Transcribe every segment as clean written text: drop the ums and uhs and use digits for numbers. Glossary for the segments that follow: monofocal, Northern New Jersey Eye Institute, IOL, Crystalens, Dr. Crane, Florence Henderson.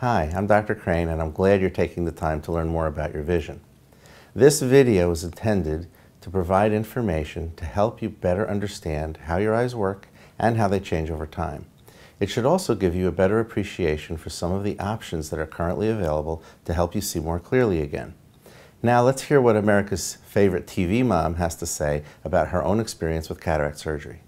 Hi, I'm Dr. Crane, and I'm glad you're taking the time to learn more about your vision. This video is intended to provide information to help you better understand how your eyes work and how they change over time. It should also give you a better appreciation for some of the options that are currently available to help you see more clearly again. Now let's hear what America's favorite TV mom has to say about her own experience with cataract surgery.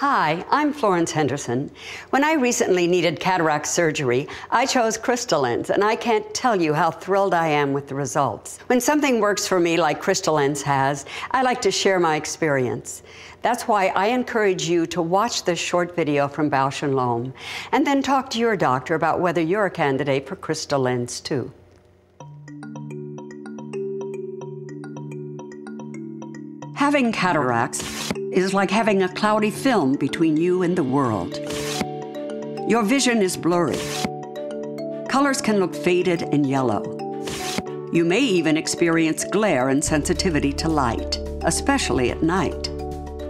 Hi, I'm Florence Henderson. When I recently needed cataract surgery, I chose Crystalens, and I can't tell you how thrilled I am with the results. When something works for me like Crystalens has, I like to share my experience. That's why I encourage you to watch this short video from Bausch & Lomb, and then talk to your doctor about whether you're a candidate for Crystalens too. Having cataracts is like having a cloudy film between you and the world. Your vision is blurry. Colors can look faded and yellow. You may even experience glare and sensitivity to light, especially at night.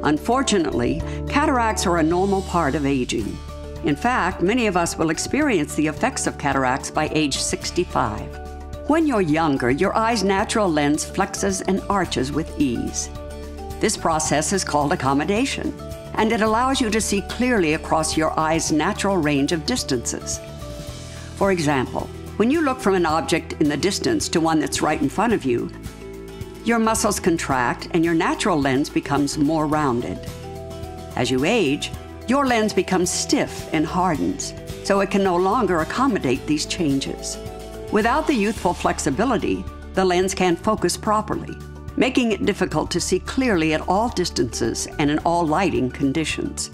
Unfortunately, cataracts are a normal part of aging. In fact, many of us will experience the effects of cataracts by age 65. When you're younger, your eye's natural lens flexes and arches with ease. This process is called accommodation, and it allows you to see clearly across your eye's natural range of distances. For example, when you look from an object in the distance to one that's right in front of you, your muscles contract and your natural lens becomes more rounded. As you age, your lens becomes stiff and hardens, so it can no longer accommodate these changes. Without the youthful flexibility, the lens can't focus properly, making it difficult to see clearly at all distances and in all lighting conditions.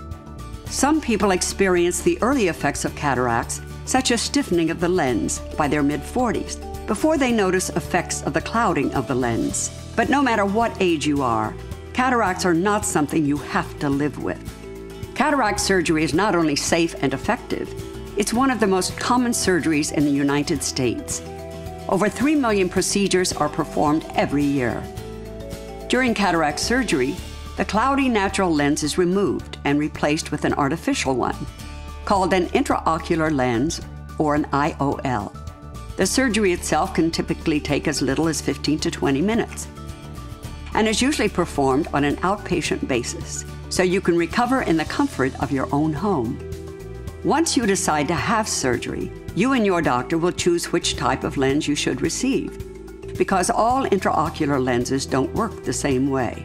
Some people experience the early effects of cataracts, such as stiffening of the lens, by their mid-40s, before they notice effects of the clouding of the lens. But no matter what age you are, cataracts are not something you have to live with. Cataract surgery is not only safe and effective, it's one of the most common surgeries in the United States. Over 3 million procedures are performed every year. During cataract surgery, the cloudy natural lens is removed and replaced with an artificial one, called an intraocular lens or an IOL. The surgery itself can typically take as little as 15 to 20 minutes and is usually performed on an outpatient basis, so you can recover in the comfort of your own home. Once you decide to have surgery, you and your doctor will choose which type of lens you should receive, because all intraocular lenses don't work the same way.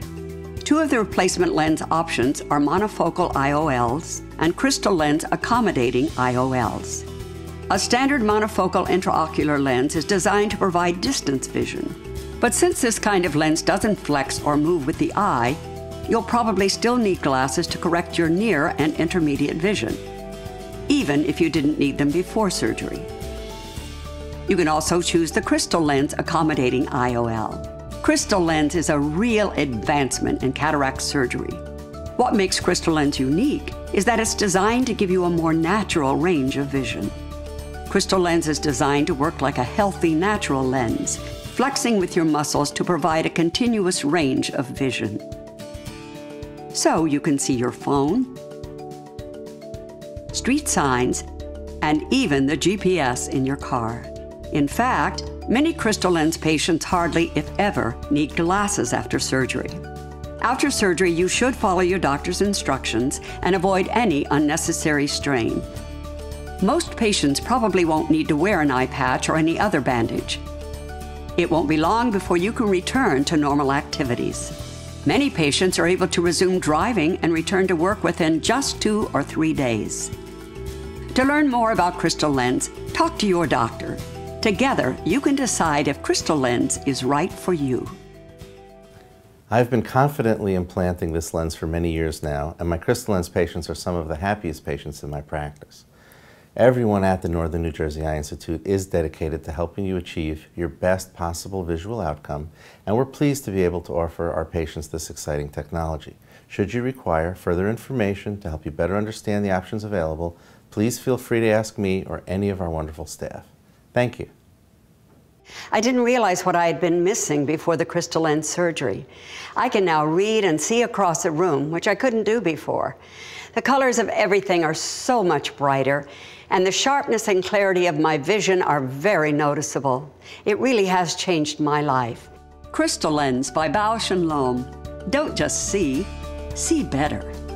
Two of the replacement lens options are monofocal IOLs and Crystalens accommodating IOLs. A standard monofocal intraocular lens is designed to provide distance vision, but since this kind of lens doesn't flex or move with the eye, you'll probably still need glasses to correct your near and intermediate vision, even if you didn't need them before surgery. You can also choose the Crystalens accommodating IOL. Crystalens is a real advancement in cataract surgery. What makes Crystalens unique is that it's designed to give you a more natural range of vision. Crystalens is designed to work like a healthy natural lens, flexing with your muscles to provide a continuous range of vision. So you can see your phone, street signs, and even the GPS in your car. In fact, many Crystalens patients hardly, if ever, need glasses after surgery. After surgery, you should follow your doctor's instructions and avoid any unnecessary strain. Most patients probably won't need to wear an eye patch or any other bandage. It won't be long before you can return to normal activities. Many patients are able to resume driving and return to work within just 2 or 3 days. To learn more about Crystalens, talk to your doctor. Together, you can decide if Crystalens is right for you. I've been confidently implanting this lens for many years now, and my Crystalens patients are some of the happiest patients in my practice. Everyone at the Northern New Jersey Eye Institute is dedicated to helping you achieve your best possible visual outcome, and we're pleased to be able to offer our patients this exciting technology. Should you require further information to help you better understand the options available, please feel free to ask me or any of our wonderful staff. Thank you. I didn't realize what I had been missing before the Crystalens surgery. I can now read and see across a room, which I couldn't do before. The colors of everything are so much brighter, and the sharpness and clarity of my vision are very noticeable. It really has changed my life. Crystalens by Bausch & Lomb. Don't just see better.